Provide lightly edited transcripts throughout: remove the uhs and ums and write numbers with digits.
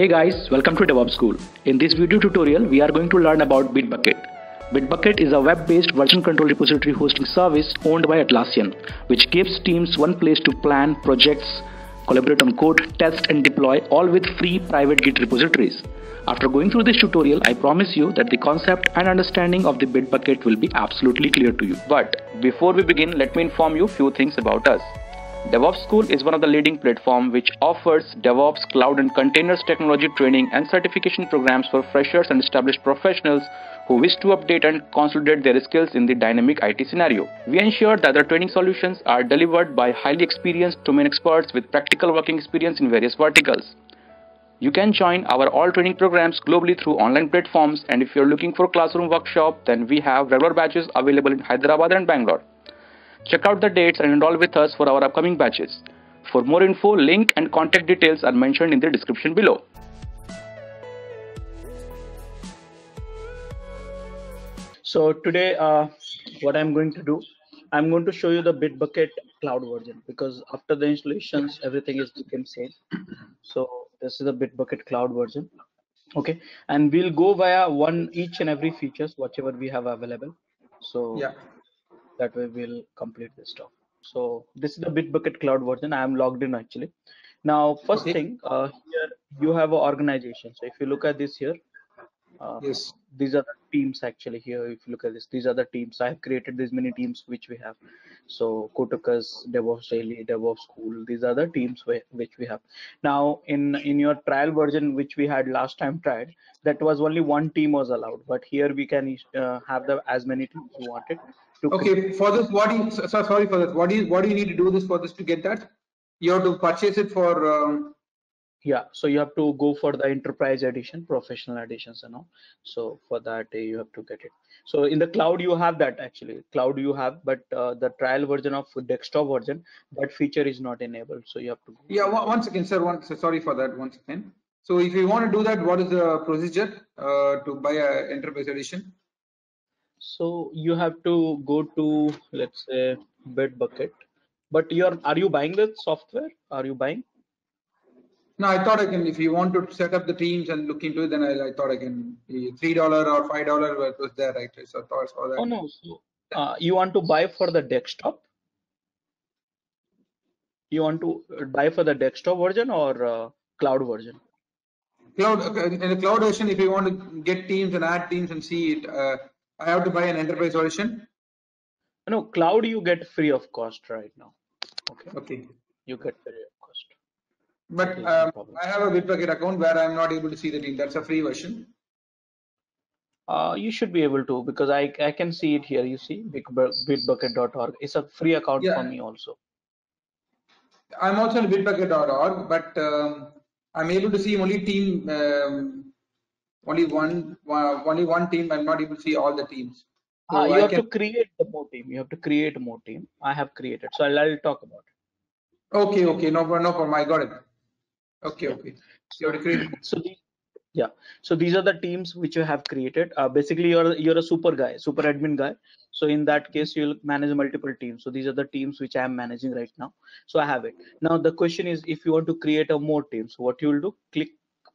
Hey guys, welcome to DevOps School. In this video tutorial, we are going to learn about Bitbucket. Bitbucket is a web-based version control repository hosting service owned by Atlassian, which gives teams one place to plan projects, collaborate on code, test and deploy, all with free private Git repositories. After going through this tutorial, I promise you that the concept and understanding of the Bitbucket will be absolutely clear to you. But before we begin, let me inform you few things about us. DevOps School is one of the leading platforms which offers DevOps, cloud and containers technology training and certification programs for freshers and established professionals who wish to update and consolidate their skills in the dynamic IT scenario. We ensure that the training solutions are delivered by highly experienced domain experts with practical working experience in various verticals. You can join our all training programs globally through online platforms, and if you're looking for classroom workshop, then we have regular batches available in Hyderabad and Bangalore. Check out the dates and enroll with us for our upcoming batches. For more info, link and contact details are mentioned in the description below. So today what I'm going to do, I'm going to show you the Bitbucket cloud version, because after the installations everything is became same. So this is the Bitbucket cloud version. Okay, and we'll go via each and every features whatever we have available. So yeah, that way we'll complete this stuff. So this is the Bitbucket cloud version. I am logged in actually. Now first thing, here you have an organization. So if you look at this here, yes, these are the teams actually here. If you look at this, these are the teams. I have created these many teams which we have. So Kotokus, DevOps Daily, DevOps School. These are the teams which we have. Now in your trial version which we had last time tried, that was only one team was allowed. But here we can have as many teams you wanted. Okay, for this, what do you need to do this for this to get that? You have to purchase it for. Yeah, so you have to go for the enterprise edition, professional editions and all. So for that you have to get it. So in the cloud you have that actually. Cloud you have, but the trial version of desktop version, that feature is not enabled. So you have to. Yeah, one second, sir. Sorry for that. Once again. So if you want to do that, what is the procedure to buy an enterprise edition? So you have to go to, let's say, Bitbucket. But are you buying the software? Are you buying? No, I thought I can. If you want to set up the teams and look into it, then I thought I can. $3 or $5 was there, right? So I thought for that. Oh no! So, you want to buy for the desktop? You want to buy for the desktop version or cloud version? Cloud. Okay. In the cloud version, if you want to get teams and add teams and see it, I have to buy an enterprise version. No, cloud you get free of cost right now. Okay. Okay. You get free of cost. But I have a Bitbucket account where I'm not able to see the team. That's a free version. You should be able to, because I can see it here. You see, bitbucket.org. It's a free account, yeah, for me also. I'm also on bitbucket.org, but I'm able to see only team, only one team. I'm not able to see all the teams. So you have to create more team. You have to create more team. I have created, so I'll talk about it. Okay. Okay. No problem. I got it. Okay, yeah. Okay. So these are the teams which you have created. Basically, you're a super guy, super admin guy. So in that case, you'll manage multiple teams. So these are the teams which I am managing right now. So I have it. Now the question is, if you want to create more teams, what you will do? Click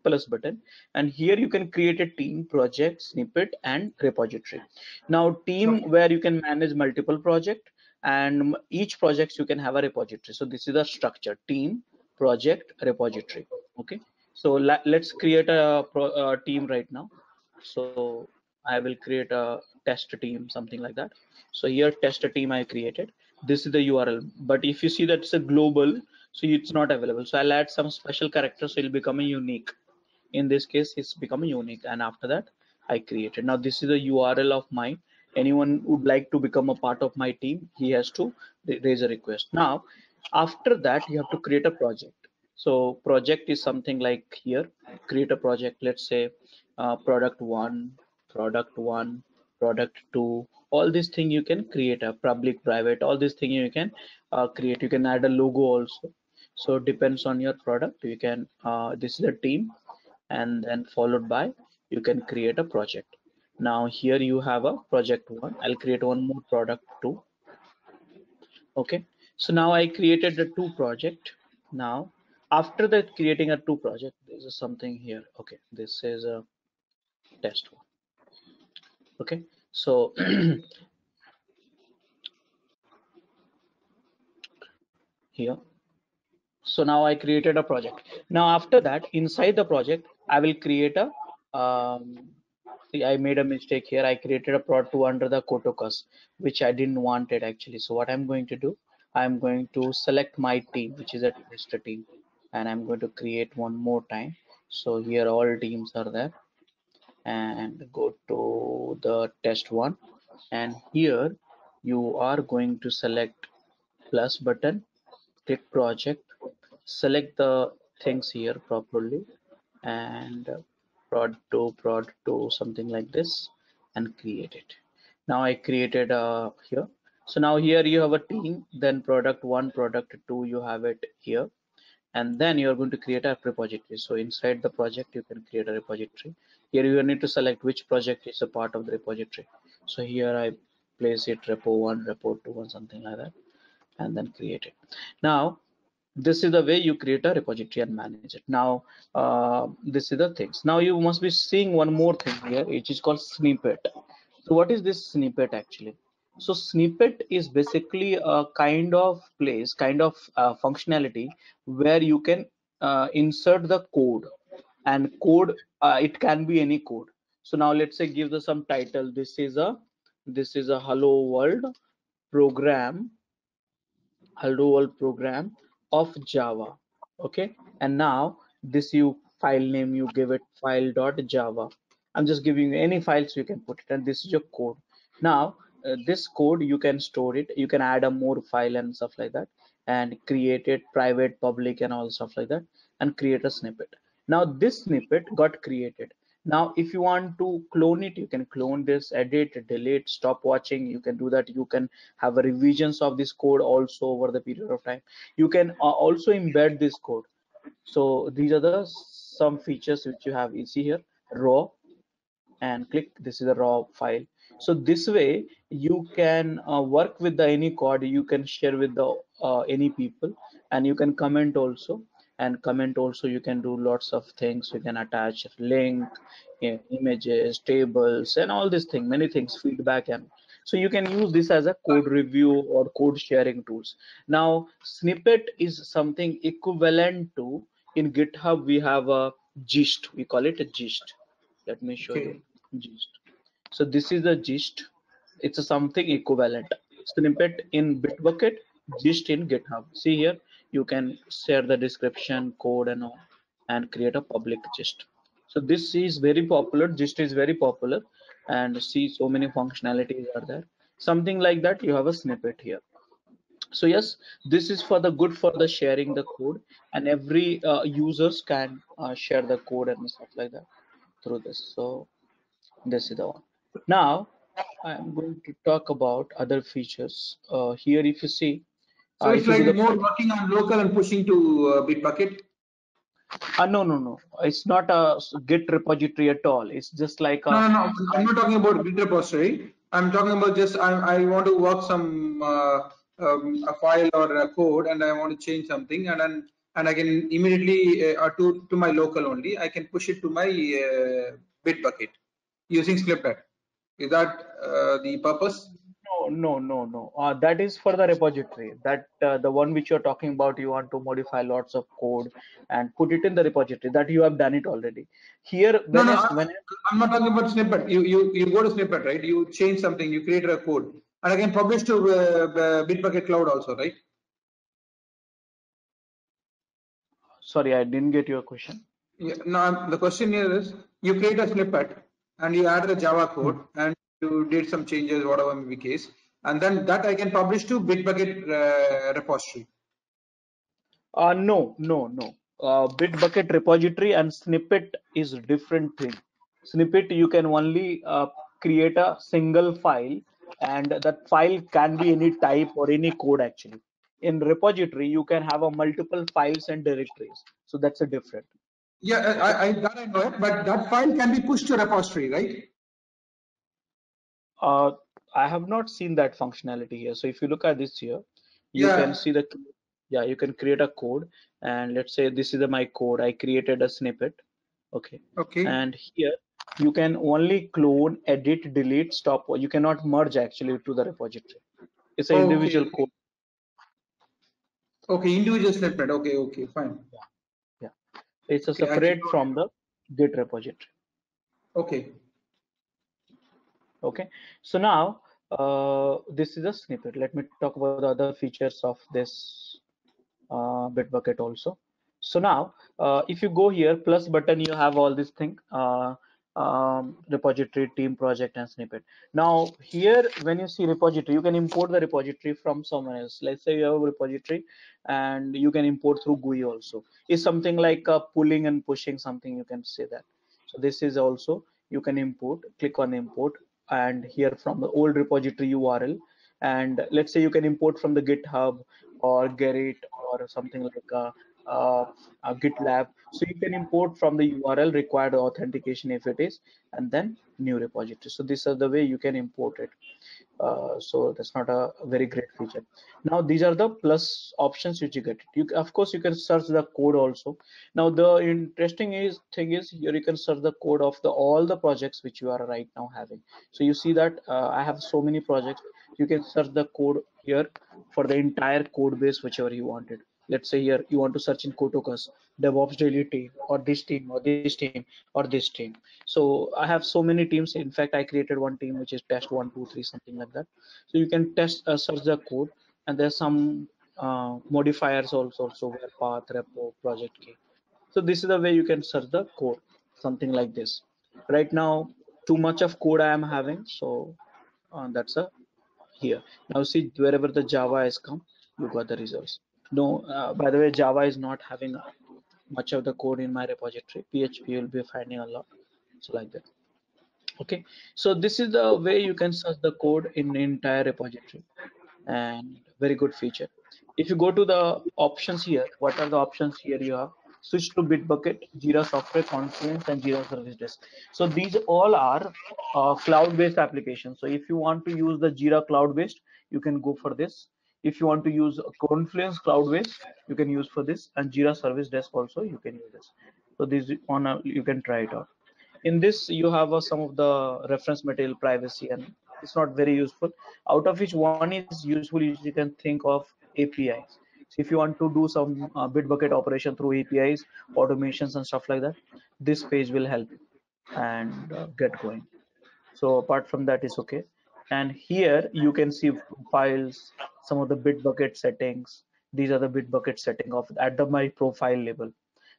plus button, and here you can create a team, project, snippet, and repository. Now team where you can manage multiple project, and each projects you can have a repository. So this is the structure: team, project, repository. Okay, so let's create a team right now. So I will create a test team, something like that. So here test team I created. This is the URL, but if you see that's a global, so it's not available. So I'll add some special characters, so it'll become a unique. In this case, it's become unique, and after that I created. Now this is the URL of mine. Anyone would like to become a part of my team, he has to raise a request. Now after that you have to create a project. So project is something like here. Create a project, let's say product 1, product 2, all these things you can create. A public, private, all these things you can create. You can add a logo also. So depends on your product you can this is a team, and then followed by you can create a project. Now here you have a project 1. I'll create one more, product 2. Okay, so now I created the 2 project. Now after that creating a two project. This is something here. Okay, this is a test one. Okay, so here. So now I created a project. Now after that, inside the project, I will create a. See, I made a mistake here. I created a prod2 under the Kotokus, which I didn't want it actually. So what I'm going to do, I'm going to select my team, which is a tester team, and I'm going to create one more time. So here all teams are there, and go to the test one, and here you are going to select plus button, click project, select the things here properly, and prod2 something like this, and create it. Now I created here. So now here you have a team, then product 1, product 2, you have it here, and then you are going to create a repository. So inside the project you can create a repository. Here you need to select which project is a part of the repository. So here I place it repo 1, repo 2, and something like that, and then create it. Now this is the way you create a repository and manage it. Now this is the things. Now you must be seeing one more thing here, which is called snippet. So what is this snippet actually? So snippet is basically a kind of place, kind of functionality where you can insert the code, and code it can be any code. So now let's say give this some title. This is a hello world program, hello world program of Java. Okay, and now this you file name, you give it file.java. I'm just giving you any files you can put it, and this is your code. Now this code you can store it, you can add a more file and stuff like that, and create it private, public, and all stuff like that, and create a snippet. Now this snippet got created. Now if you want to clone it, you can clone this, edit, delete, stop watching, you can do that. You can have a revisions of this code also over the period of time. You can also embed this code. So these are the some features which you have. You see here raw, and click, this is a raw file. So this way you can work with the any code, you can share with the any people, and you can comment also, and comment also you can do lots of things. You can attach link, images, tables, and all these things, many things, feedback, and so you can use this as a code review or code sharing tools. Now snippet is something equivalent to, in GitHub we have a gist, we call it a gist. Let me show you gist. So this is the gist. It's a something equivalent. Snippet in Bitbucket, gist in GitHub. See here, you can share the description, code, and all, and create a public gist. So this is very popular. Gist is very popular, and see so many functionalities are there. Something like that. You have a snippet here. So yes, this is for the good for the sharing the code, and every users can share the code and stuff like that through this. So this is the one. Now I'm going to talk about other features here. If you see, so it's like more working on local and pushing to Bitbucket. No, it's not a Git repository at all. It's just like a, no, I'm not talking about Git repository. I'm talking about just I want to work some a file or a code, and I want to change something, and I can immediately to my local only. I can push it to my Bitbucket using snippet. Is that the purpose? No. That is for the repository. That the one which you're talking about, you want to modify lots of code and put it in the repository. That you have done it already. Here, I'm not talking about snippet. You go to snippet, right? You change something, you create a code, and I can publish to Bitbucket Cloud also, right? Sorry, I didn't get your question. Yeah, no, the question here is you create a snippet, and you added a Java code, and you did some changes, whatever may be case, and then that I can publish to Bitbucket repository. No. Bitbucket repository and snippet is different thing. Snippet you can only create a single file, and that file can be any type or any code actually. In repository you can have a multiple files and directories, so that's a different. Yeah, I know it, but that file can be pushed to repository, right? I have not seen that functionality here. So if you look at this here, you can see the Yeah, you can create a code, and let's say this is my code. I created a snippet. Okay. Okay. And here you can only clone, edit, delete, stop. You cannot merge actually to the repository. It's an individual code. Okay, individual snippet. Okay, okay, fine. Yeah. Yeah. It's a separate from the Git repository. Okay. Okay. So now this is a snippet. Let me talk about the other features of this Bitbucket also. So now if you go here, plus button, you have all this thing, repository, team, project, and snippet. Now here, when you see repository, you can import the repository from somewhere else. Let's say you have a repository, and you can import through GUI also. It's something like pulling and pushing something, you can say that. So this is also, you can import, click on import, and here from the old repository URL, and let's say you can import from the GitHub or Gerrit or something like GitLab. So you can import from the URL, required authentication if it is, and then new repository. So these are the way you can import it. So that's not a very great feature. Now these are the plus options which you get. You, of course, you can search the code also. Now the interesting thing is here you can search the code of all the projects which you are right now having. So you see that I have so many projects. You can search the code here for the entire code base whichever you wanted. Let's say here you want to search in Kotokus, DevOps Daily team, or this team, or this team, or this team. So I have so many teams. In fact, I created one team which is test 1, 2, 3, something like that. So you can test search the code, and there's some modifiers also where path, repo, project key. So this is the way you can search the code, something like this. Right now, too much of code I am having, so that's a here. Now see wherever the Java has come, you got the results. No, by the way, Java is not having much of the code in my repository. PHP will be finding a lot, so like that. Okay, so this is the way you can search the code in the entire repository, and very good feature. If you go to the options here, what are the options here? You have switch to Bitbucket, Jira Software, Confluence, and Jira Service Desk. So these all are cloud-based applications. So if you want to use the Jira cloud-based, you can go for this. If you want to use Confluence cloud-based, you can use for this, and Jira Service Desk also you can use this. So this on you can try it out. In this, you have some of the reference material, privacy, and it's not very useful. Out of which one is useful, you can think of APIs. So if you want to do some Bitbucket operation through APIs, automations, and stuff like that, this page will help you and get going. So apart from that, it's okay. And here you can see profiles, some of the Bitbucket settings. These are the Bitbucket setting of at the my profile level.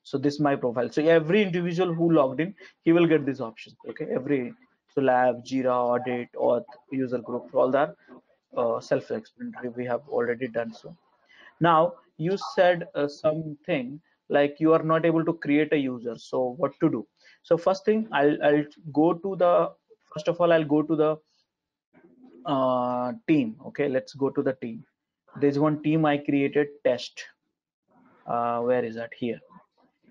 So this is my profile. So every individual who logged in, he will get this option. Okay, every so lab, Jira, audit, auth, user group, all that self-explanatory. We have already done so. Now you said something like you are not able to create a user. So what to do? So first thing, I'll go to the first of all I'll go to the team. Okay, let's go to the team. There's one team I created, test. Where is that? Here.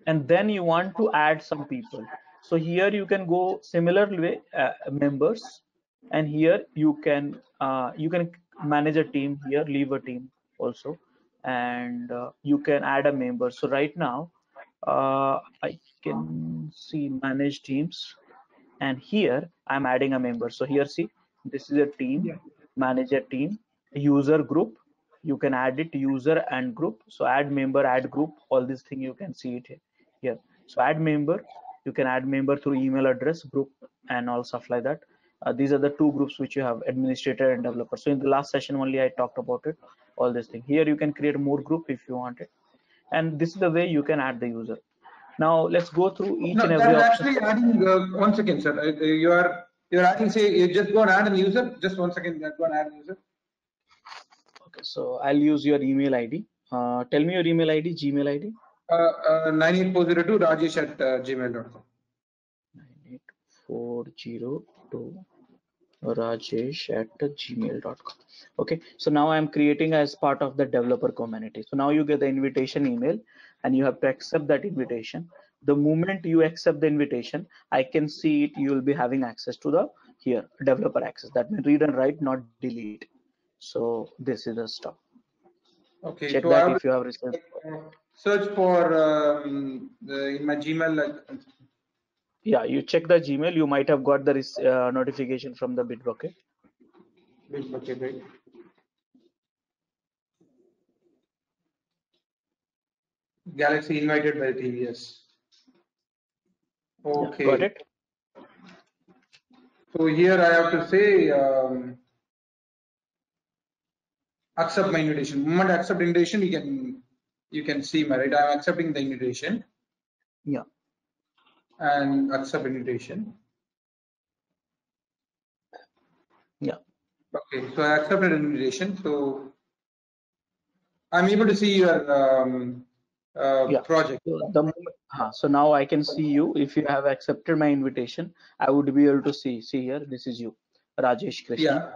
And then you want to add some people. So here you can go similar way, members, and here you can manage a team here, leave a team also, and you can add a member. So right now I can see manage teams, and here I'm adding a member. So here, see, this is a team, manage a team, user group. You can add it, user and group. So add member, add group, all these things you can see it here. So add member, you can add member through email address, group, and all stuff like that. These are the two groups which you have, administrator and developer. So in the last session only I talked about it, all this thing. Here you can create more group if you want it. And this is the way you can add the user. Now let's go through each and every option. Actually adding, one second, sir. You're adding, say, you just go and add a user. Just one second, go and add a user. Okay, so I'll use your email ID. Tell me your email ID, Gmail ID. 98402 Rajesh at gmail.com. 98402 Rajesh at gmail.com. Okay, so now I'm creating as part of the developer community. So now you get the invitation email, and you have to accept that invitation. The moment you accept the invitation, I can see it, you will be having access to the here developer access. That means read and write, not delete. So this is the stuff. Okay, check so that if you have research. Search for in my Gmail. Like, yeah, you check the Gmail. You might have got the notification from the Bitbucket. Bitbucket, right? Galaxy invited by TVS. Okay. Yeah, got it. So here I have to say accept my invitation. The moment I accept invitation, you can see my right. I'm accepting the invitation. Yeah. And accept invitation. Yeah. Okay. So I accepted invitation. So I'm able to see your project. So now I can see you. If you have accepted my invitation, I would be able to see here. This is you, Rajesh Krishna. Yeah.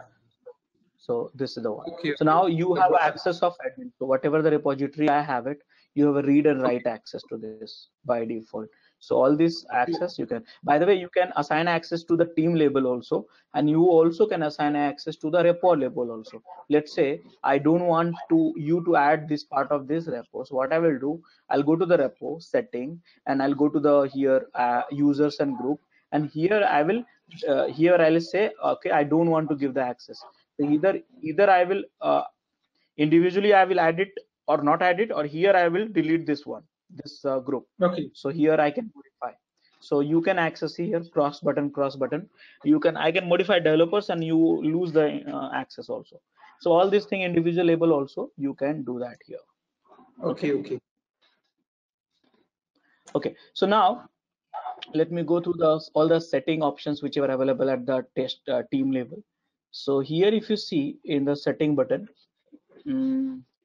So this is the one. Okay, so now you have access of admin. So whatever the repository I have it, you have a read and write access to this by default. So all this access you can. By the way, you can assign access to the team label also, and you also can assign access to the repo label also. Let's say I don't want you to add this part of this repo. So what I will do, I'll go to the repo setting and I'll go to the here users and group, and here I will say okay, I don't want to give the access. So either I will individually I will add it or not add it, or here I will delete this one. This group. Okay, so here I can modify. So you can access here cross button. I can modify developers, and you lose the access also. So all this thing individual label also you can do that here. Okay. So now let me go through all the setting options which are available at the test team level. So here if you see in the setting button,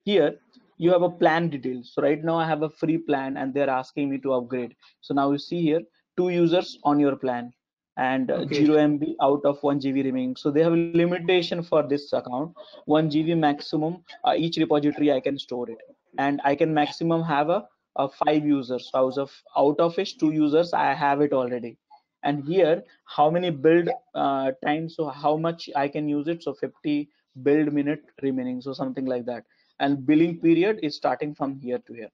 here you have a plan details. So right now I have a free plan and they're asking me to upgrade. So now you see here 2 users on your plan and 0 MB out of 1 GB remaining. So they have a limitation for this account, 1 GB maximum. Each repository I can store it, and I can maximum have a 5 users. So out of which 2 users I have it already. And here how many build times, so how much I can use it. So 50 build minute remaining, so something like that. And billing period is starting from here to here.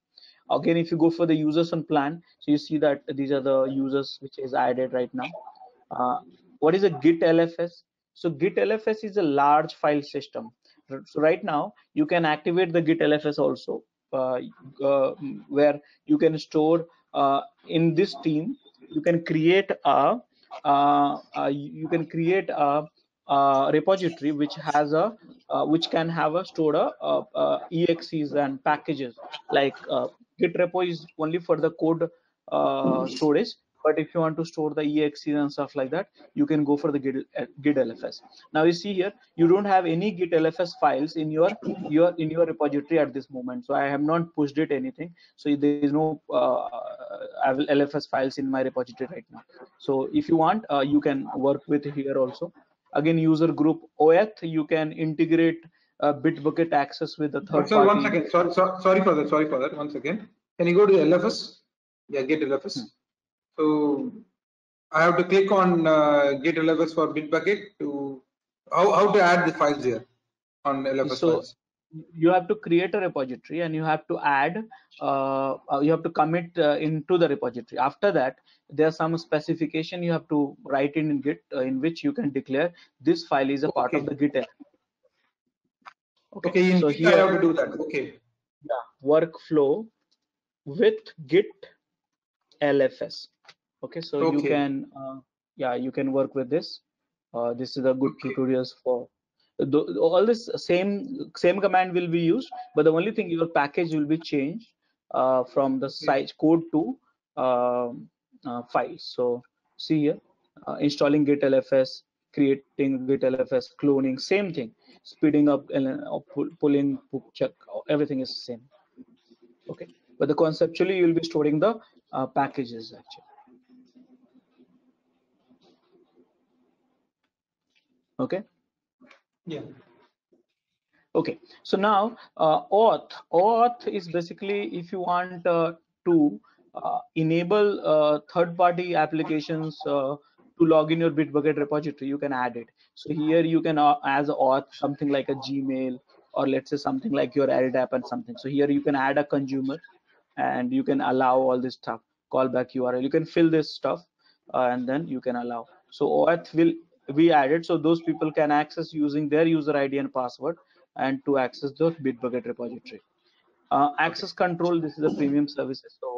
Again, if you go for the users and plan, so you see that these are the users which is added right now. What is a Git LFS? So Git LFS is a large file system. So right now you can activate the Git LFS also, where you can store in this team. You can create a repository which has a which can have a stored exes and packages, like Git repo is only for the code storage, but if you want to store the exes and stuff like that, you can go for the Git LFS. Now you see here you don't have any Git LFS files in your repository at this moment, so I have not pushed it anything. So there is no LFS files in my repository right now. So if you want, you can work with here also. Again, user group OAuth, you can integrate Bitbucket access with the third party. One second, sorry for that. One second, can you go to LFS? Yeah, Git LFS. So I have to click on Git LFS for Bitbucket to how to add the files here on LFS. So files. You have to create a repository and you have to add, you have to commit into the repository. After that, there's some specification you have to write in Git, in which you can declare this file is a part of the Git. Okay, so here I have to do that. Okay. Yeah, workflow with Git LFS. Okay, so you can, you can work with this. This is a good tutorials for. All this same command will be used, but the only thing, your package will be changed from the size code to files. So see here, installing Git LFS, creating Git LFS, cloning, same thing, speeding up and pulling, check, everything is same. Okay, but the conceptually you will be storing the packages actually. Okay. Yeah. Okay. So now OAuth. OAuth is basically if you want to enable third-party applications to log in your Bitbucket repository, you can add it. So here you can as OAuth something like a Gmail or let's say something like your LDAP and something. So here you can add a consumer and you can allow all this stuff, callback URL, you can fill this stuff and then you can allow. So OAuth will be added, so those people can access using their user ID and password and to access the Bitbucket repository. Access control, this is the premium services. So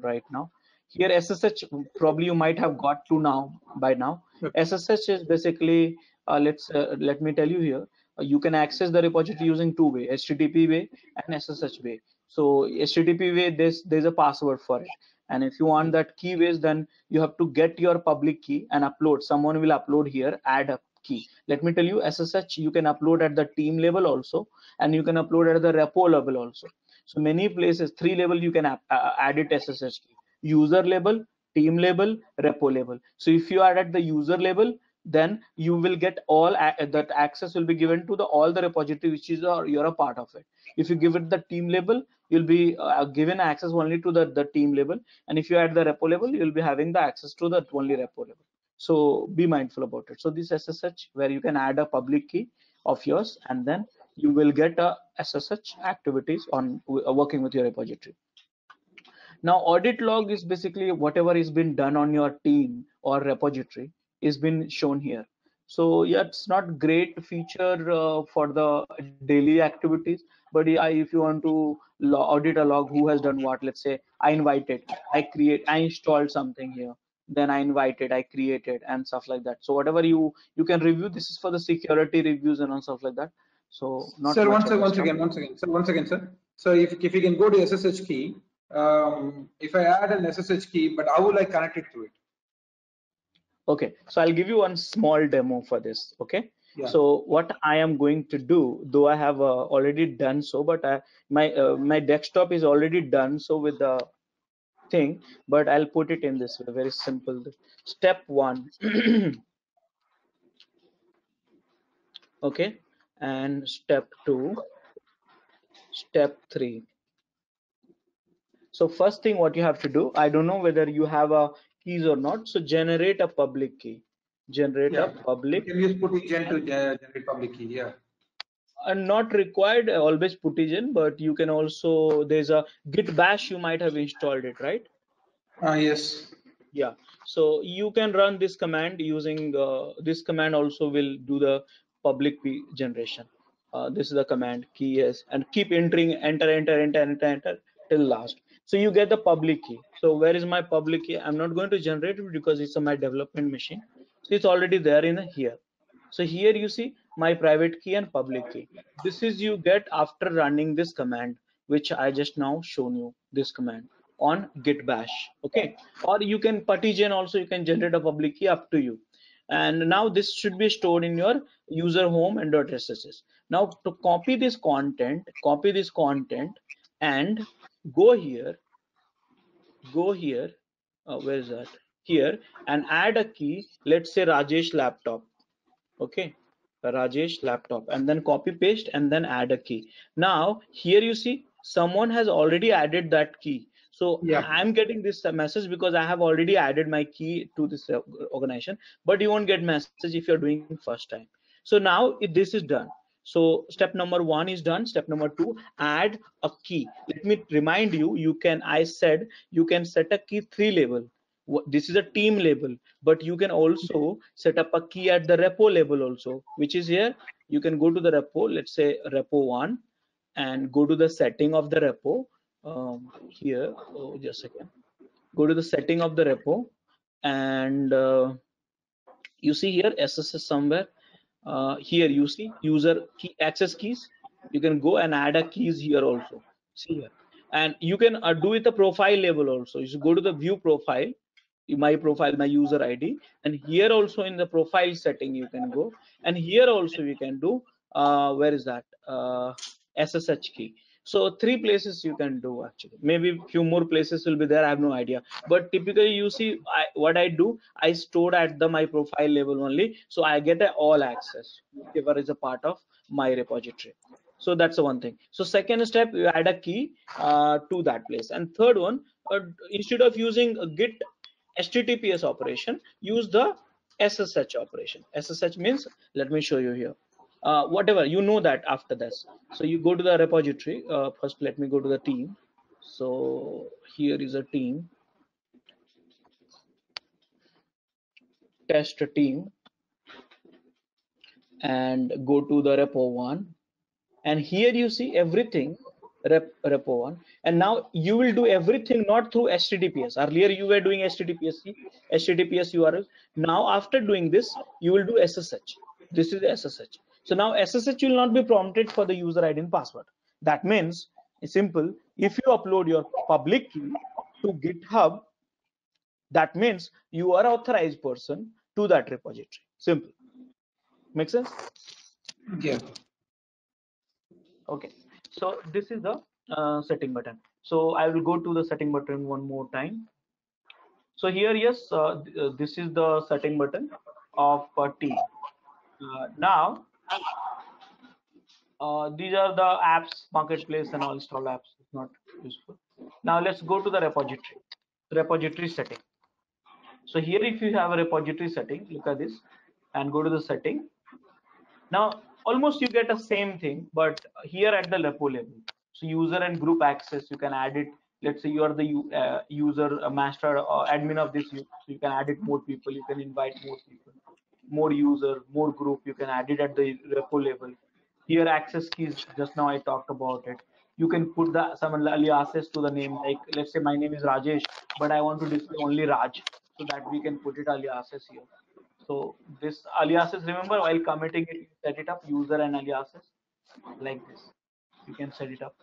right now here SSH, probably you might have got to now by now. Okay. SSH is basically let me tell you here, you can access the repository using two way, HTTP way and SSH way. So HTTP way, there's a password for it, and if you want that key ways, then you have to get your public key and upload. Someone will upload here, add a key. Let me tell you, SSH you can upload at the team level also, and you can upload at the repo level also. So many places, three level you can add it SSH key: user level, team level, repo level. So if you are at the user level, then you will get all that access will be given to the all the repository which is you're a part of it. If you give it the team level, you'll be given access only to the team level, and if you add the repo level, you'll be having the access to the only repo level. So be mindful about it. So this SSH, where you can add a public key of yours, and then you will get a SSH activities on working with your repository. Now audit log is basically whatever is been done on your team or repository is been shown here. So yeah, it's not great feature for the daily activities, but if you want to audit a log, who has done what, let's say I invited, I create, I installed something here, then I invited, I created and stuff like that. So whatever you can review, this is for the security reviews and all stuff like that. So not sir, once again, sir. So if you can go to SSH key, if I add an SSH key, but how will I connect it to it? Okay, so I'll give you one small demo for this. Okay, yeah. So what I am going to do, though I have already done so, but my desktop is already done so with the thing, but I'll put it in this way, very simple. Step one. Okay, and step two, step three. So first thing what you have to do, I don't know whether you have a keys or not, so generate a public key. Generate public key. Yeah, and not required always PuTTygen, but you can also, there's a Git Bash, you might have installed it, right? Yes. Yeah, so you can run this command using this command also will do the public key generation. This is the command key, yes, and keep entering, enter till last. So you get the public key. So where is my public key? I'm not going to generate it because it's on my development machine. So it's already there in here. So here you see my private key and public key. This is you get after running this command, which I just now shown you this command on Git Bash. Okay, or you can PuTTygen also, you can generate a public key, up to you. And now this should be stored in your user home and .ssh. Now to copy this content, and go here where is that, here, and add a key, let's say Rajesh laptop. Okay, Rajesh laptop, and then copy paste and then add a key. Now here you see someone has already added that key. So yeah, I'm getting this message because I have already added my key to this organization, but you won't get message if you're doing it first time. So now this is done. So step number one is done. Step number two, add a key. Let me remind you, you can set a key three level. This is a team level, but you can also set up a key at the repo level also, which is here. You can go to the repo, let's say repo one, and go to the setting of the repo. Here, oh, just a second. Go to the setting of the repo, and you see here SSH somewhere. Here you see user key, access keys. You can go and add a keys here also. See here, and you can do it the profile level also. You should go to the view profile, my profile, my user ID, and here also in the profile setting you can go, and here also you can do where is that SSH key. So three places you can do actually. Maybe few more places will be there, I have no idea. But typically you see what I do, I stored at my profile level only. So I get all access, whatever is a part of my repository. So that's the one thing. So second step, you add a key to that place. And third one, instead of using a Git HTTPS operation, use the SSH operation. SSH means, let me show you here. whatever, you know that after this. So you go to the repository. First, let me go to the team. So here is a team, test team, and go to the repo one. And here you see everything, repo one. And now you will do everything not through HTTPS. Earlier you were doing HTTPS URL. Now after doing this, you will do SSH. This is SSH. So now SSH will not be prompted for the user ID and password. That means it's simple. If you upload your public key to GitHub, that means you are authorized person to that repository. Simple. Make sense? Yeah. Okay. So this is the setting button. So I will go to the setting button one more time. So here, yes, this is the setting button of team. Now, these are the apps, marketplace and all install apps. It's not useful. Now let's go to the repository setting. So here, if you have a repository setting, look at this and go to the setting. Now, almost you get the same thing, but here at the repo level. So user and group access, you can add it. Let's say you are the user master or admin of this. So you can add it more people. You can invite more people, more user, more group. You can add it at the repo level. Here access keys, just now I talked about it. You can put the some aliases to the name. Like let's say my name is Rajesh, but I want to display only Raj, so that we can put it aliases here. So this aliases, remember while committing it, you set it up, user and aliases like this. You can set it up.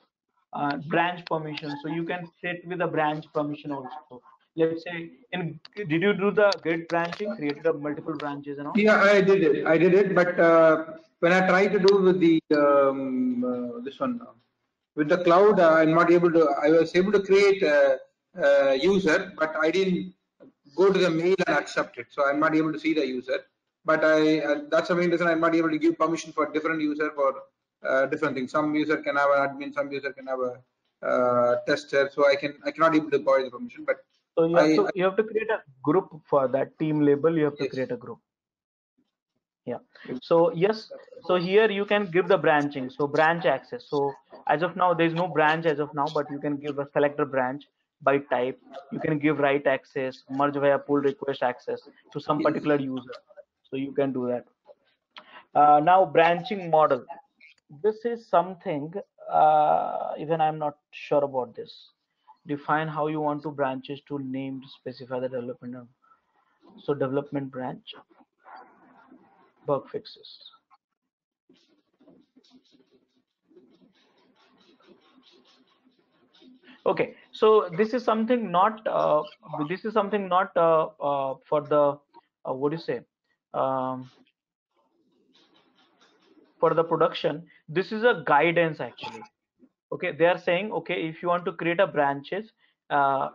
Branch permission. So you can set with a branch permission also. Let's say, did you do the grid branching? Created up multiple branches and all? Yeah, I did it. But when I try to do with the this one with the cloud, I'm not able to. I was able to create a user, but I didn't go to the mail and accept it, so I'm not able to see the user. But that's the main reason I'm not able to give permission for different user for different things. Some user can have an admin, some user can have a tester. So I cannot able to provide the permission. But so you have to create a group for that team label. You have to create a group. Yeah. So yes. So here you can give the branching. So branch access. So as of now, there is no branch as of now, but you can give a selector branch by type. You can give write access, merge via pull request access to some particular user. So you can do that. Now branching model. This is something even I'm not sure about this. Define how you want to branches to name to specify the development. So development branch, bug fixes. Okay, so this is something not for the for the production. This is a guidance actually. Okay, they are saying, okay, if you want to create a branches,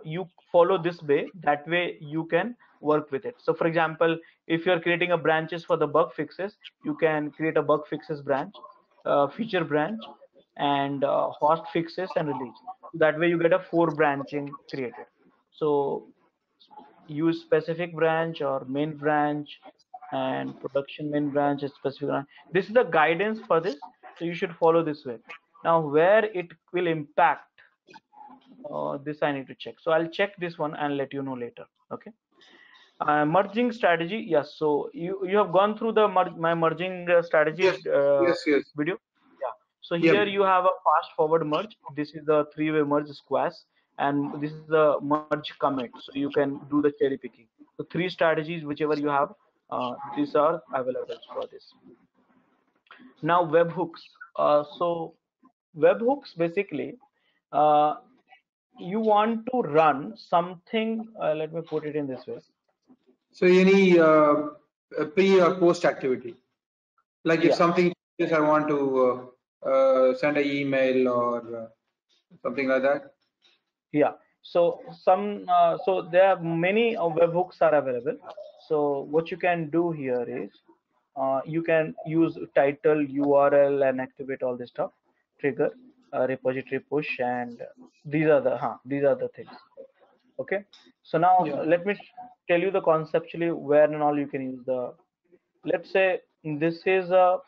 you follow this way. That way you can work with it. So for example, if you are creating a branches for the bug fixes, you can create a bug fixes branch, feature branch, and host fixes and release. That way you get a 4 branching created. So use specific branch or main branch and production main branch is specific. This is the guidance for this. So you should follow this way. Now where it will impact, this I need to check. So I'll check this one and let you know later. Okay. Merging strategy. Yes. So you have gone through the my merging strategy. Yes. Yes. Video. Yeah. So here you have a fast forward merge. This is the 3-way merge squash, and this is the merge commit. So you can do the cherry picking. So 3 strategies, whichever you have, these are available for this. Now webhooks. So webhooks basically, you want to run something. Let me put it in this way. So any pre or post activity, like if something is, I want to send an email or something like that. Yeah. So so there are many webhooks are available. So what you can do here is you can use title, URL, and activate all this stuff. Trigger, repository push, and these are the things. Okay, so now let me tell you the conceptually where and all you can use the. Let's say this is a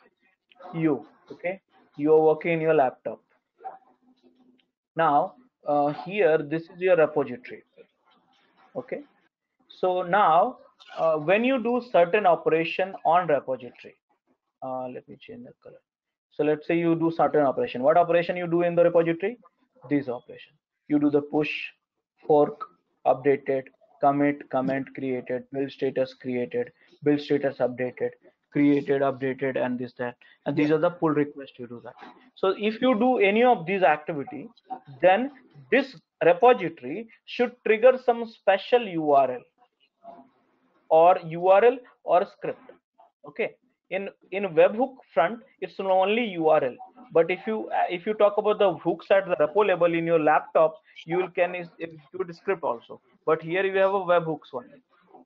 you, okay, you are working in your laptop. Now here this is your repository, okay. So now when you do certain operation on repository, let me change the color. So let's say you do certain operation. What operation you do in the repository? This operation. You do the push, fork, updated, commit, comment created, build status updated, created, updated, and this, that, and these are the pull requests. You do that. So if you do any of these activity, then this repository should trigger some special URL or script, okay. In webhook front, it's only URL, but if you talk about the hooks at the repo level in your laptop, you can execute script also. But here you have a webhooks one,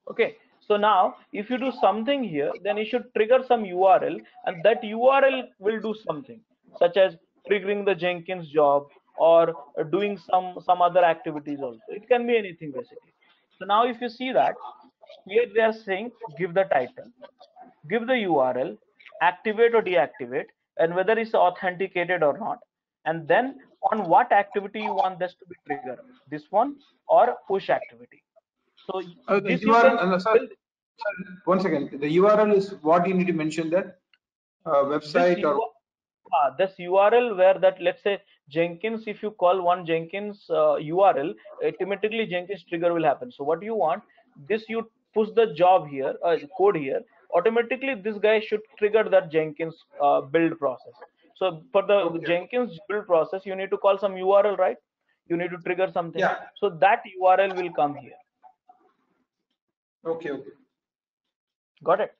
okay. So now if you do something here, then it should trigger some URL, and that URL will do something such as triggering the Jenkins job or doing some other activities also. It can be anything basically. So now if you see that here, they are saying give the title, give the URL, activate or deactivate, and whether it's authenticated or not, and then on what activity you want this to be triggered, this one or push activity. So this URL, no, sorry, one second, the URL is what you need to mention, that website this or this URL where that, let's say Jenkins, if you call one Jenkins URL, automatically Jenkins trigger will happen. So what you want, this you push the job here, code here, automatically this guy should trigger that Jenkins build process. So for the Jenkins build process, you need to call some URL, right? You need to trigger something. Yeah. So that URL will come here. Okay. Okay. Got it.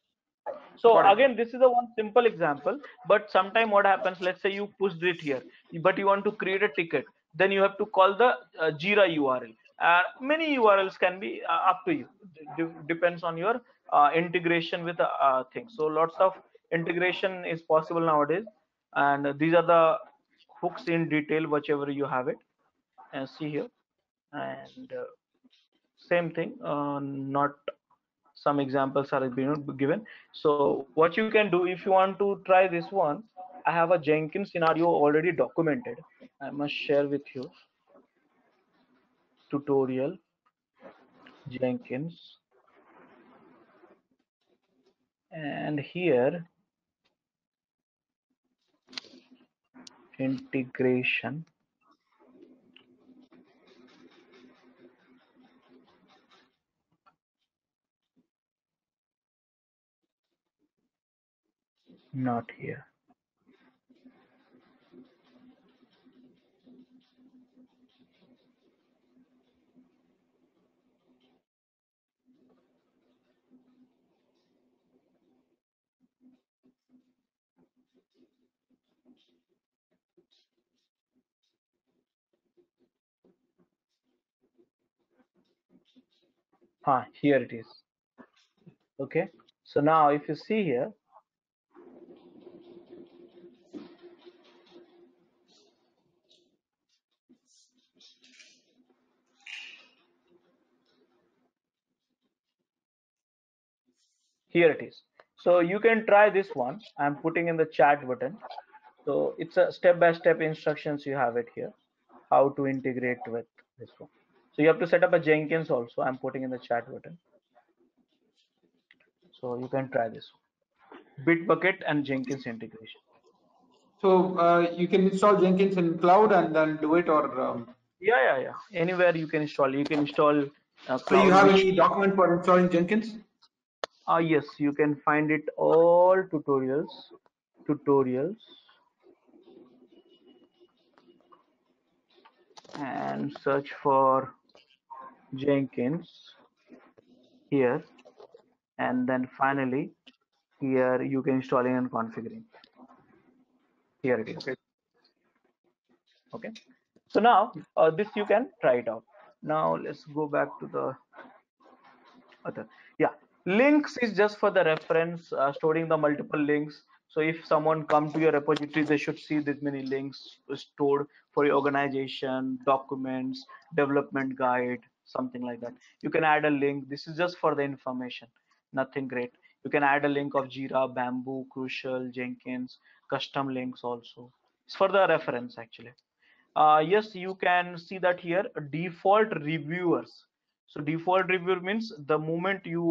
So again, this is the one simple example, but sometime what happens, let's say you pushed it here, but you want to create a ticket, then you have to call the Jira URL. Many URLs can be up to you. Depends on your integration with things. So lots of integration is possible nowadays, and these are the hooks in detail, whichever you have it. And see here, and same thing. Not some examples are being given. So what you can do if you want to try this one, I have a Jenkins scenario already documented. I must share with you. Tutorial Jenkins, and here integration. Not here. Here it is. Okay, so now if you see here, here it is. So you can try this one. I'm putting in the chat button. So it's a step-by-step instructions. You have it here, how to integrate with this one. So you have to set up a Jenkins also. I'm putting in the chat button. So you can try this one. Bitbucket and Jenkins integration. So you can install Jenkins in cloud and then do it, or yeah. Anywhere you can install. You can install. So you have any document for installing Jenkins? Yes, you can find it all tutorials. And search for Jenkins here, and then finally here you can installing and configuring. Here it is. Okay. So now this you can try it out. Now let's go back to the other. Links is just for the reference, storing the multiple links. So if someone come to your repository, they should see this many links stored for your organization, documents, development guide, something like that. You can add a link. This is just for the information, nothing great. You can add a link of Jira, Bamboo, Crucial, Jenkins, custom links also. It's for the reference actually. Yes, you can see that here, default reviewers. So default reviewer means the moment you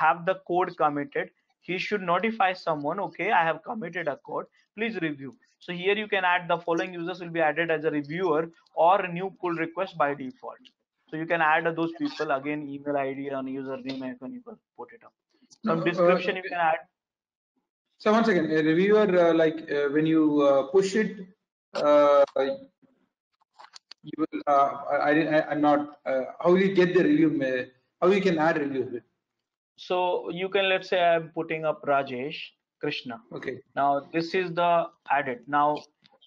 have the code committed, he should notify someone, okay, I have committed a code, please review. So here you can add the following users will be added as a reviewer or a new pull request by default. So you can add those people again, email ID and username, and when you put it up. Some description you can add. So once again, a reviewer, when you push it, you will. How will you get the review? How you can add reviews? So you can, let's say I'm putting up Rajesh Krishna. Okay. Now this is the added. Now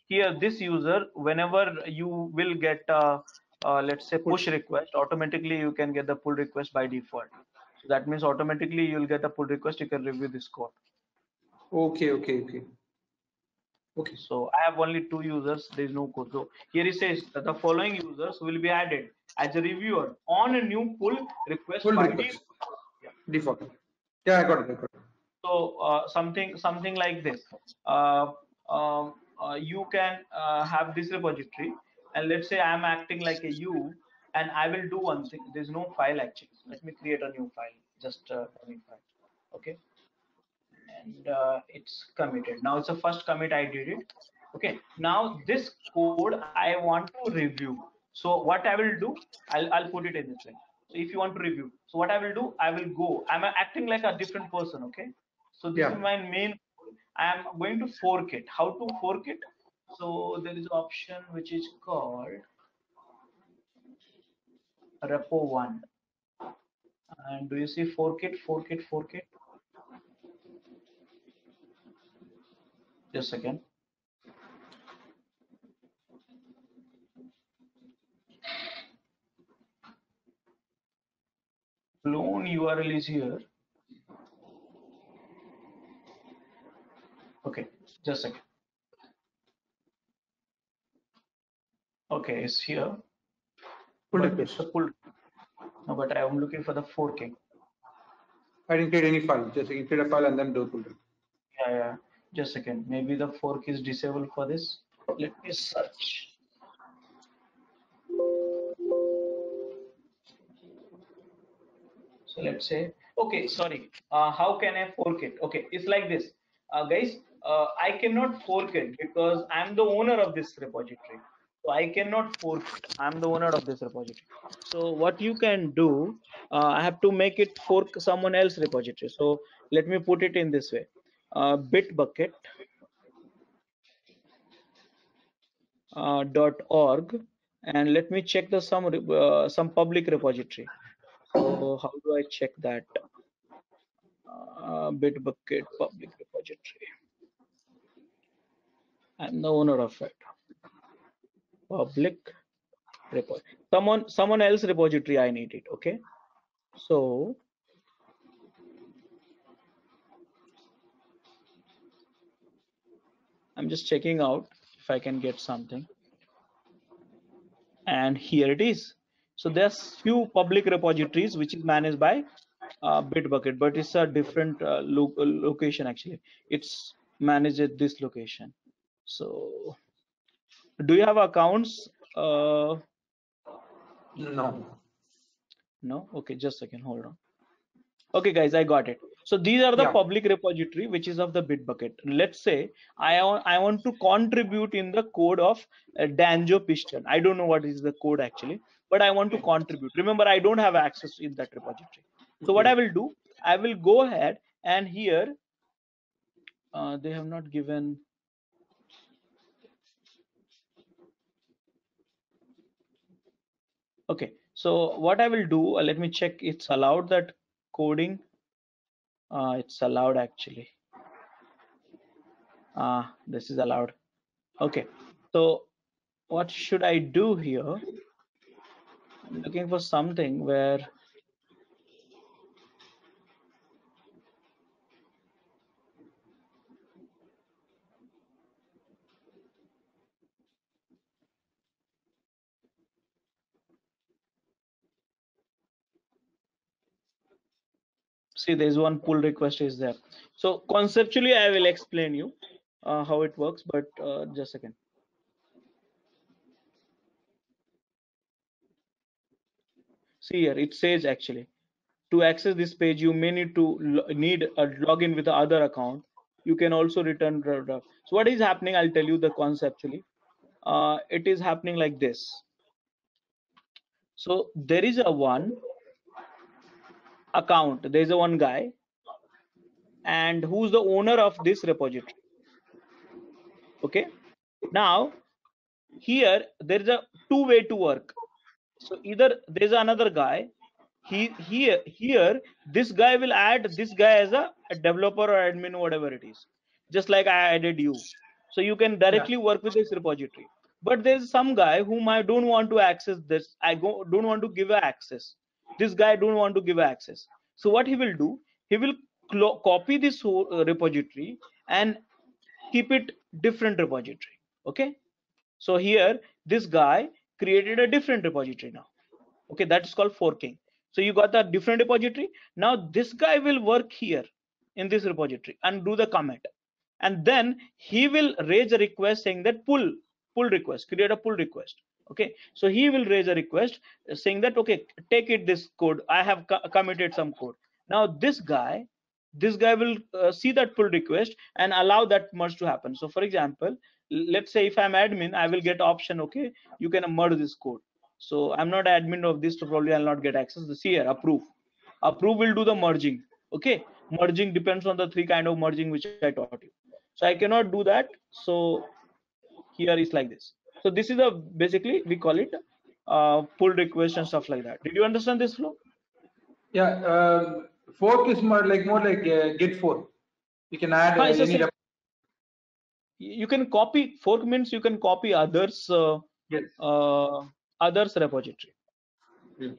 here this user, whenever you will get let's say push request, automatically you can get the pull request by default. So that means automatically you'll get a pull request. You can review this code. Okay. Okay. Okay. Okay. So I have only 2 users. There is no code. So here it says that the following users will be added as a reviewer on a new pull request by default. Default. Yeah, I got it. So something like this. You can have this repository, and let's say I am acting like a you, and I will do one thing. There is no file actually. Let me create a new file. Just a new file. Okay. And it's committed. Now it's the first commit I did it. Okay. Now this code I want to review. So what I will do? I'll put it in this way. So if you want to review, so what I will do, I will go. I'm acting like a different person, okay? So this is my main. I am going to fork it. How to fork it? So there is an option which is called repo1. And do you see fork it? Fork it? Fork it? Just a second. Clone URL is here. Okay, just a second. Okay, it's here. It's a pull. No, but I am looking for the forking. I didn't create any file. Just create a file and then do pull. Yeah, yeah. Just a second. Maybe the fork is disabled for this. Let me search. So let's say, okay, sorry. How can I fork it? Okay, it's like this, guys. I cannot fork it because I'm the owner of this repository. So I cannot fork it. I'm the owner of this repository. So what you can do, I have to make it fork someone else's repository. So let me put it in this way: Bitbucket.org, and let me check the some public repository. So how do I check that? Bitbucket public repository. I'm the owner of it. Public repository. Someone else repository. I need it. Okay. So I'm just checking out if I can get something. And here it is. So there's few public repositories which is managed by Bitbucket, but it's a different location actually. It's managed at this location. So, do you have accounts? No. No. Okay, just a second. Hold on. Okay, guys, I got it. So these are the public repository which is of the Bitbucket. Let's say I want to contribute in the code of Danjo Piston. I don't know what is the code actually, but I want to contribute. Remember, I don't have access in that repository. So what I will do, I will go ahead and here they have not given. Okay, so what I will do, let me check. It's allowed that coding. It's allowed actually. This is allowed. Okay, so what should I do here? I'm looking for something where see there's one pull request is there. So conceptually I will explain you. how it works, but just a second. See here, it says actually, to access this page, you may need a login with the other account. You can also return. So what is happening? I'll tell you the conceptually. It is happening like this. So there is a one account. There is a one guy, and who's the owner of this repository? Okay. Now here there is a two-way to work. So either there's another guy, here this guy will add this guy as a developer or admin, whatever it is, just like I added you. So you can directly work with this repository. But there's some guy whom I don't want to access this. I don't want to give access. This guy don't want to give access. So what he will do, he will copy this whole repository and keep it different repository. Okay. So here this guy created a different repository now. Okay, that is called forking. So you got a different repository. Now this guy will work here in this repository and do the commit, and then he will raise a request saying that pull request, create a pull request. Okay, so he will raise a request saying that, okay, take it this code, I have committed some code. Now this guy will see that pull request and allow that merge to happen. So for example, let's say if I'm admin, I will get option, okay, you can merge this code. So I'm not admin of this, so probably I'll not get access. This here, approve will do the merging. Okay, merging depends on the three kind of merging which I taught you. So I cannot do that. So here is like this. So this is a basically we call it pull request and stuff like that. Did you understand this flow? Yeah, fork is more like git fork. You can add any. You can copy. Fork means you can copy others others repository. Yeah.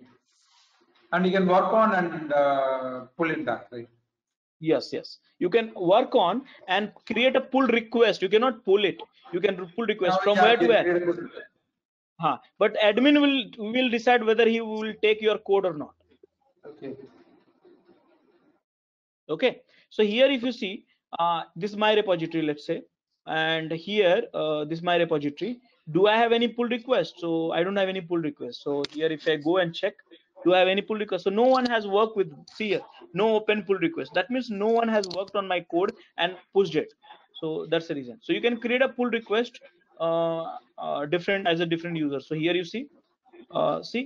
And you can work on and pull it back, right? Yes, you can work on and create a pull request. You cannot pull it. You can pull request from where to where. But admin will decide whether he will take your code or not. Okay, so here if you see, this is my repository, let's say, and here this is my repository. Do I have any pull request? So I don't have any pull request. So here if I go and check, do I have any pull request? So no one has worked with, see here, no open pull request. That means no one has worked on my code and pushed it. So that's the reason. So you can create a pull request as a different user. So here you see, this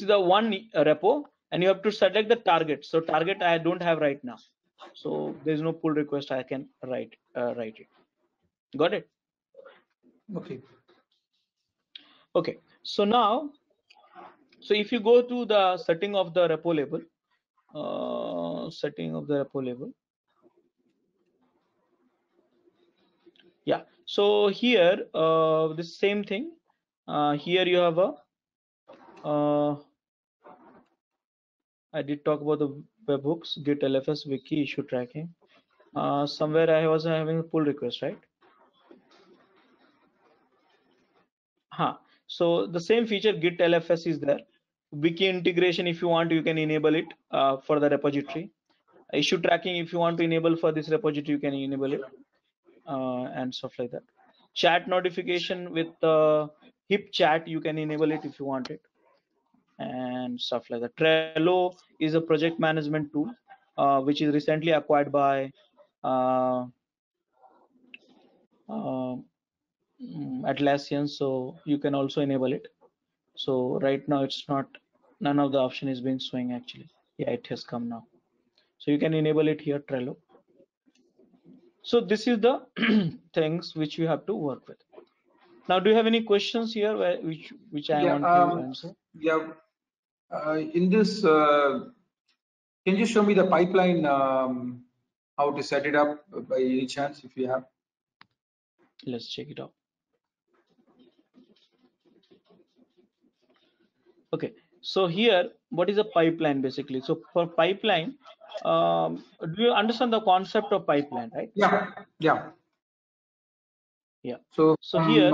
is the one repo, and you have to select the target. So target I don't have right now. So there's no pull request I can write it. Got it? Okay. So now, so if you go to the setting of the repo label, yeah. So here, the same thing. Here you have a. I did talk about the webhooks, Git LFS, wiki, issue tracking. Somewhere I was having a pull request, right? So the same feature Git LFS is there. Wiki integration, if you want, you can enable it for the repository. Issue tracking, if you want to enable for this repository, you can enable it and stuff like that. Chat notification with HipChat, you can enable it if you want it. And stuff like that. Trello is a project management tool which is recently acquired by Atlassian, so you can also enable it. So right now it's not, none of the option is being showing actually. Yeah, it has come now. So you can enable it here, Trello. So this is the things which you have to work with. Now, do you have any questions here which I want to answer? Yeah. In this, can you show me the pipeline, how to set it up by any chance if you have? Let's check it out. Okay, so here, what is a pipeline basically? So for pipeline, do you understand the concept of pipeline, right? Yeah. So here,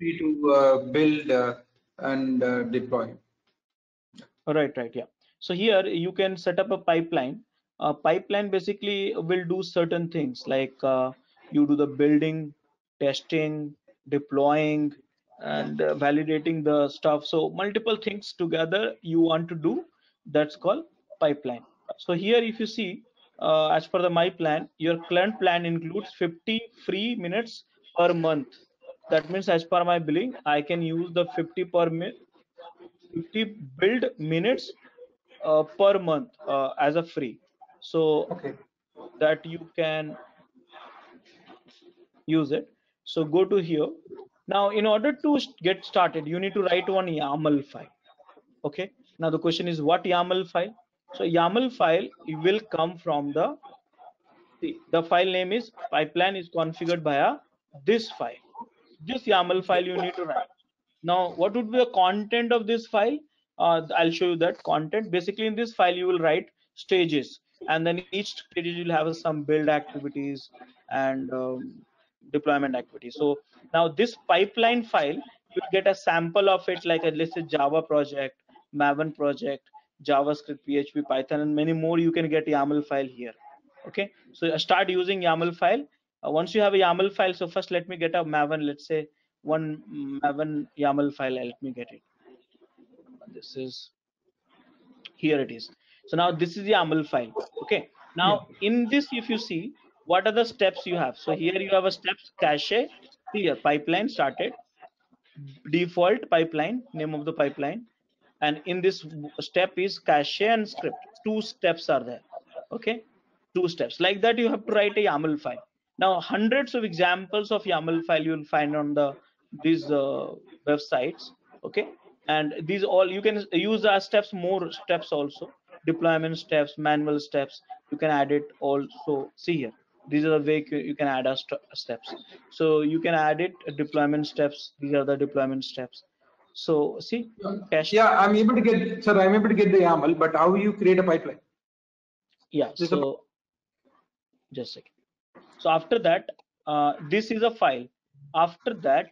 to build and deploy. Right. Yeah. So here you can set up a pipeline A pipeline basically will do certain things like you do the building, testing, deploying, and validating the stuff. So multiple things together you want to do, that's called pipeline. So here if you see, as per the my plan, your current plan includes 50 free minutes per month. That means as per my billing, I can use the 50 build minutes per month as a free. So okay, that you can use it. So go to here. Now, in order to get started, you need to write one YAML file. Okay. Now the question is, what YAML file? So YAML file will come from the file name is pipeline is configured via this file. This YAML file you need to write. Now, what would be the content of this file? I'll show you that content. Basically, in this file, you will write stages, and then each stage you'll have some build activities and deployment activities. So now this pipeline file, you'll get a sample of it, like let's say Java project, Maven project, JavaScript, PHP, Python, and many more. You can get YAML file here. Okay, so start using YAML file. Once you have a YAML file, so first let me get a Maven, let's say one Maven YAML file, let me get it. This is, here it is. So now this is the YAML file. Okay, now in this, if you see, what are the steps you have? So here you have a steps cache, here pipeline started, default pipeline, name of the pipeline. And in this step is cache and script. Two steps are there. Okay, two steps. Like that, you have to write a YAML file. Now, hundreds of examples of YAML file you'll find on these websites. Okay, and these all you can use as steps, more steps also. Deployment steps, manual steps. You can add it also. See here. These are the way you can add as steps. So you can add it deployment steps. These are the deployment steps. So see, cache. Yeah, I'm able to get, sir, I'm able to get the YAML, but how you create a pipeline? Yeah. This so just a second. So after that, this is a file. After that,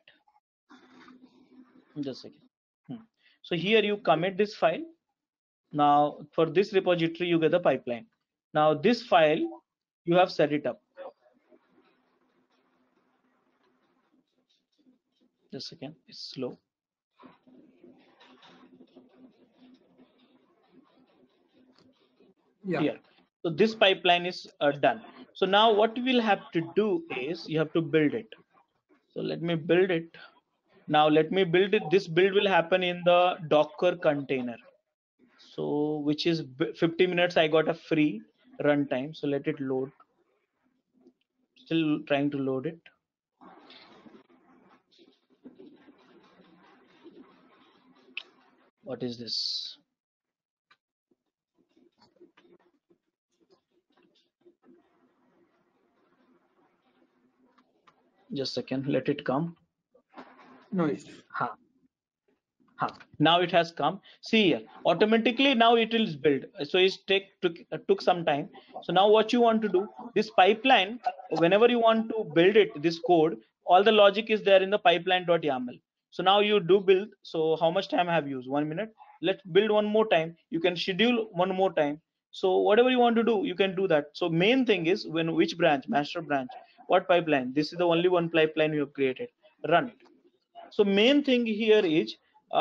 just a second. So here you commit this file. Now for this repository, you get the pipeline. Now this file, you have set it up. Just a second, it's slow. Yeah. Here. So this pipeline is done. So now what we'll have to do is you have to build it. So let me build it. Now let me build it. This build will happen in the Docker container. So which is 50 minutes. I got a free runtime. So let it load. Still trying to load it. What is this? Just a second, let it come. No issue. Ha. Ha. Now it has come. See here, automatically now it will build. So it took some time. So now what you want to do, this pipeline, whenever you want to build it, this code, all the logic is there in the pipeline.yaml. So now you do build. So how much time I have used? 1 minute. Let's build one more time. You can schedule one more time. So whatever you want to do, you can do that. So main thing is when which branch, master branch, what pipeline? This is the only one pipeline you have created. Run it. So main thing here is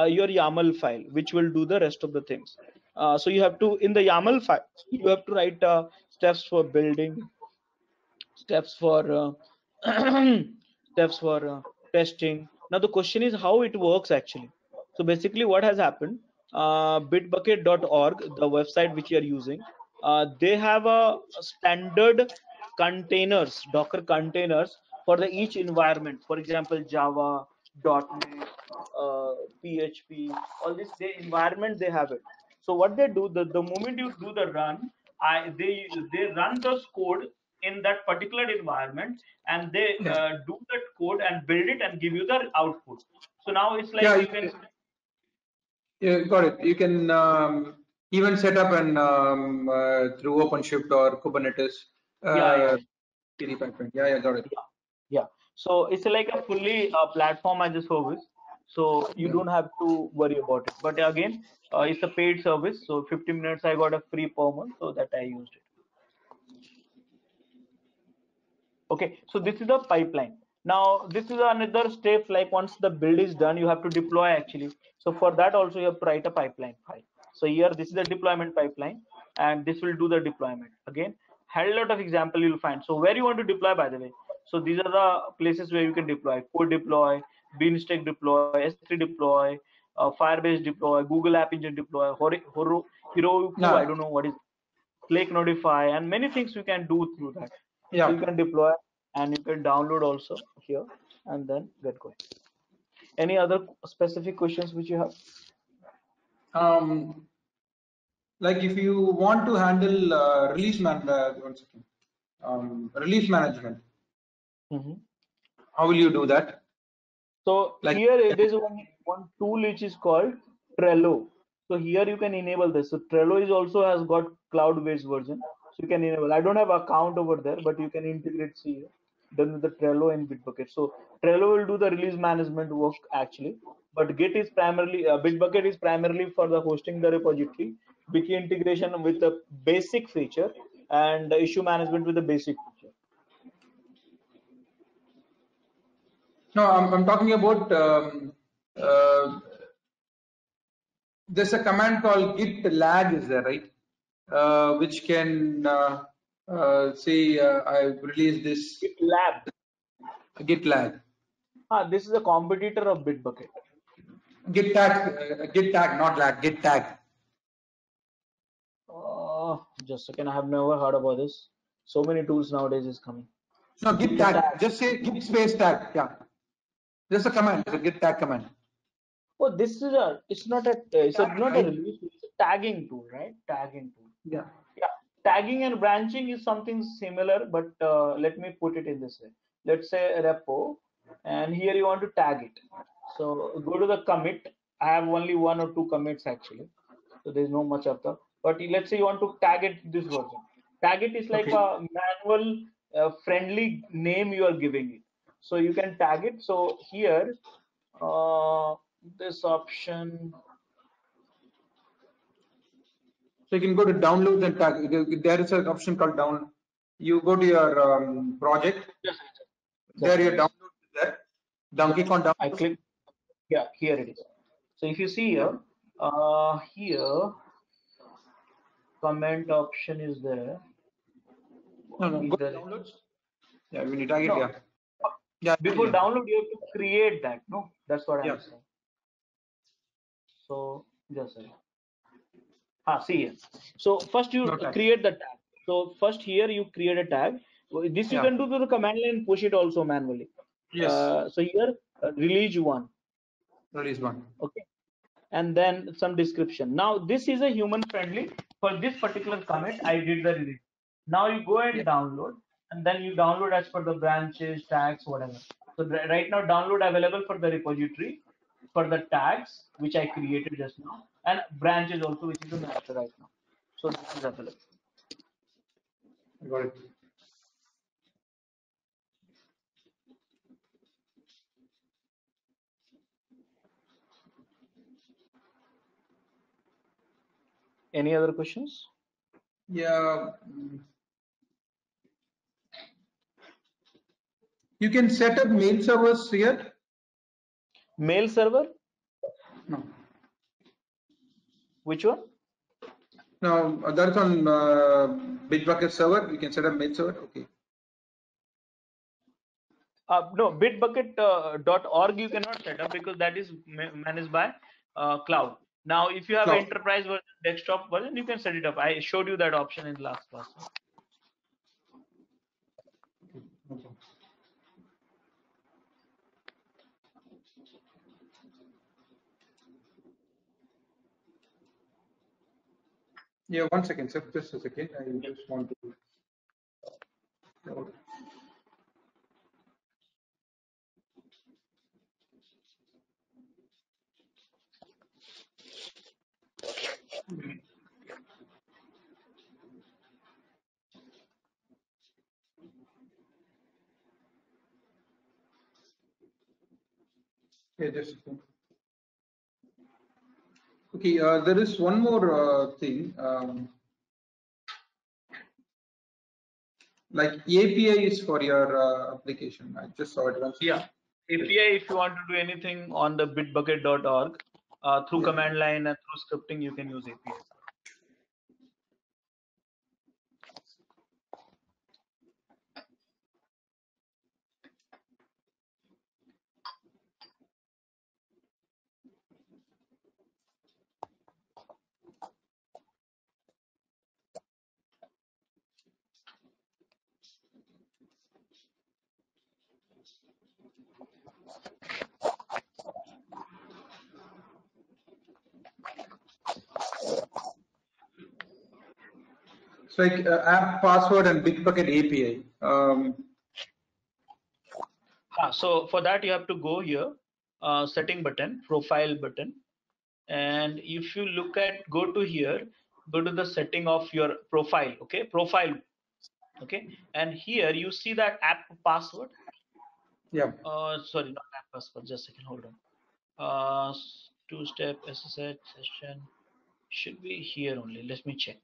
your YAML file, which will do the rest of the things. So you have to, in the YAML file, you have to write steps for building, steps for testing. Now the question is how it works actually. So basically what has happened, bitbucket.org, the website which you are using, they have a standard containers, Docker containers for the each environment. For example, Java, .NET, PHP, all this environment they have it. So what they do, the moment you do the run, they run this code in that particular environment, and they do that code and build it and give you the output. So now it's like, yeah, you got it. You can even set up and through OpenShift or Kubernetes. Got it. Yeah. So it's like a fully platform as a service. So you don't have to worry about it. But again, it's a paid service. So 50 minutes I got a free per month, so that I used it. Okay, so this is the pipeline. Now this is another step, like once the build is done, you have to deploy actually. So for that also you have to write a pipeline file. So here this is the deployment pipeline, and this will do the deployment. Again, hell lot of example you'll find. So where you want to deploy, by the way, so these are the places where you can deploy: code deploy, Beanstalk deploy, S3 deploy, Firebase deploy, Google App Engine deploy, Heroku, no. I don't know what is, Click Notify, and many things you can do through that. Yeah, so you can deploy and you can download also here, and then get going. Any other specific questions which you have? Like if you want to handle release management, how will you do that? So like, here it is one tool which is called Trello. So here you can enable this. So Trello is also has got cloud-based version. So you can enable. I don't have account over there, but you can integrate here. Then with the Trello and Bitbucket. So Trello will do the release management work actually, but Git is primarily Bitbucket is primarily for the hosting the repository, wiki integration with the basic feature, and issue management with the basic feature. No, I'm talking about there's a command called git lag, is there, right? Which can say I've released this git lag. This is a competitor of Bitbucket. Git tag, not lag. Git tag. Just a second, I have never heard about this. So many tools nowadays is coming. No, git tag. Just say git space tag. Yeah, there's a command. It's a git tag command. Oh, this is a. It's not a. It's a, not a release. It's a tagging tool, right? Tagging tool. Yeah. Yeah. Tagging and branching is something similar, but let me put it in this way. Let's say a repo, and here you want to tag it. So go to the commit. I have only 1 or 2 commits actually, so there's no much of the. But let's say you want to tag it this version. Tag it is like a manual friendly name you are giving it. So you can tag it. So here. This option, so you can go to downloads and tag. There is an option called down. You go to your project. Yes, there your download is there. Click on download. I click. Yeah, here it is. So if you see here, here comment option is there. No, go to downloads. Yeah, we need to tag it. Yeah. Yeah. Before download, you have to create that. No, that's what I'm saying. So just see here. So first you create the tag. So first here you create a tag. This you can do through the command line and push it also manually. Yes. So here release one. Okay. And then some description. Now this is a human friendly. For this particular commit, I did the release. Now you go and download, and then you download as per the branches, tags, whatever. So right now download available for the repository, for the tags which I created just now, and branches also which is in the master right now. So this is available. Got it. Any other questions? Yeah. You can set up mail servers here. Mail server? No. Which one? No, that's on Bitbucket server. You can set up mail server. Okay. No, Bitbucket.org you cannot set up because that is managed by cloud. Now, if you have enterprise version, desktop version, you can set it up. I showed you that option in the last class. Okay. Yeah, one second, sir. Just a second. I just want to. Yeah, just a second. Okay, there is one more thing. like API is for your application. I just saw it once. Yeah, API. If you want to do anything on the bitbucket.org through command line and through scripting, you can use API. It's like app password and Bitbucket API. So for that you have to go here, setting button, profile button, and if you look at, go to here, go to the setting of your profile. Okay, profile. Okay, and here you see that app password. Yeah. Sorry, not app password. Just a second, hold on. Two-step SSH session should be here only. Let me check.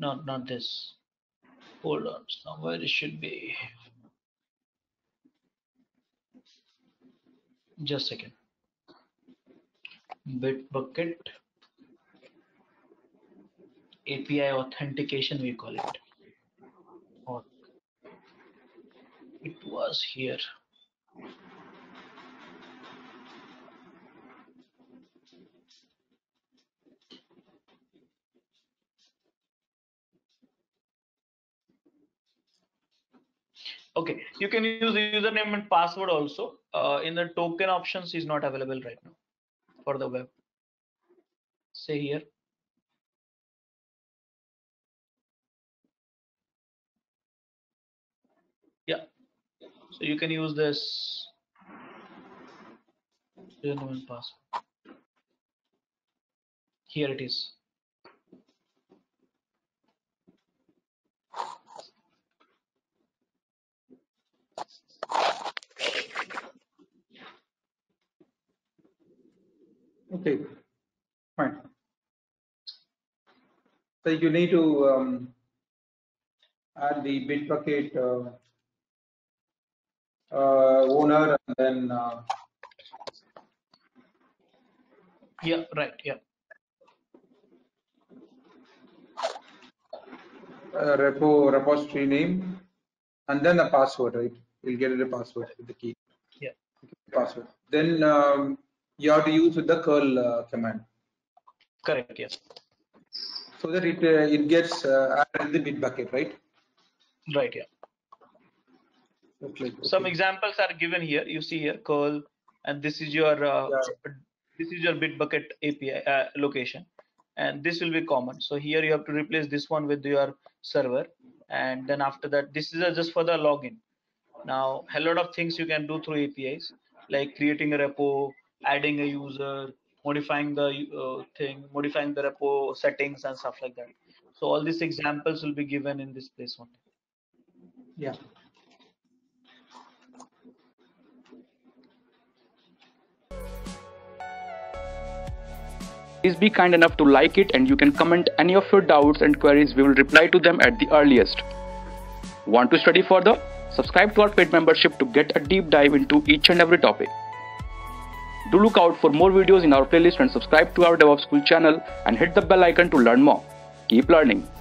No, not this. Hold on, somewhere it should be. Just a second. Bitbucket API authentication, we call it. Or it was here. Okay, you can use the username and password also. In the token options is not available right now for the web. Say here. Yeah, so you can use this username and password. Here it is. Okay, fine. So you need to add the Bitbucket owner and then. Yeah, right. Yeah. Repository name and then a password, right? We'll get it a password with the key. Yeah. Password. Then. You have to use the curl command. Correct. Yes. So that it it gets added in the Bitbucket, right? Right. Yeah. Okay. Some examples are given here. You see here curl, and this is your Bitbucket API location, and this will be common. So here you have to replace this one with your server, and then after that, this is just for the login. Now, a lot of things you can do through APIs, like creating a repo, adding a user, modifying the thing, modifying the repo settings and stuff like that. So all these examples will be given in this place only. Yeah. Please be kind enough to like it, and you can comment any of your doubts and queries. We will reply to them at the earliest. Want to study further? Subscribe to our paid membership to get a deep dive into each and every topic. Do look out for more videos in our playlist and subscribe to our DevOps School channel and hit the bell icon to learn more. Keep learning.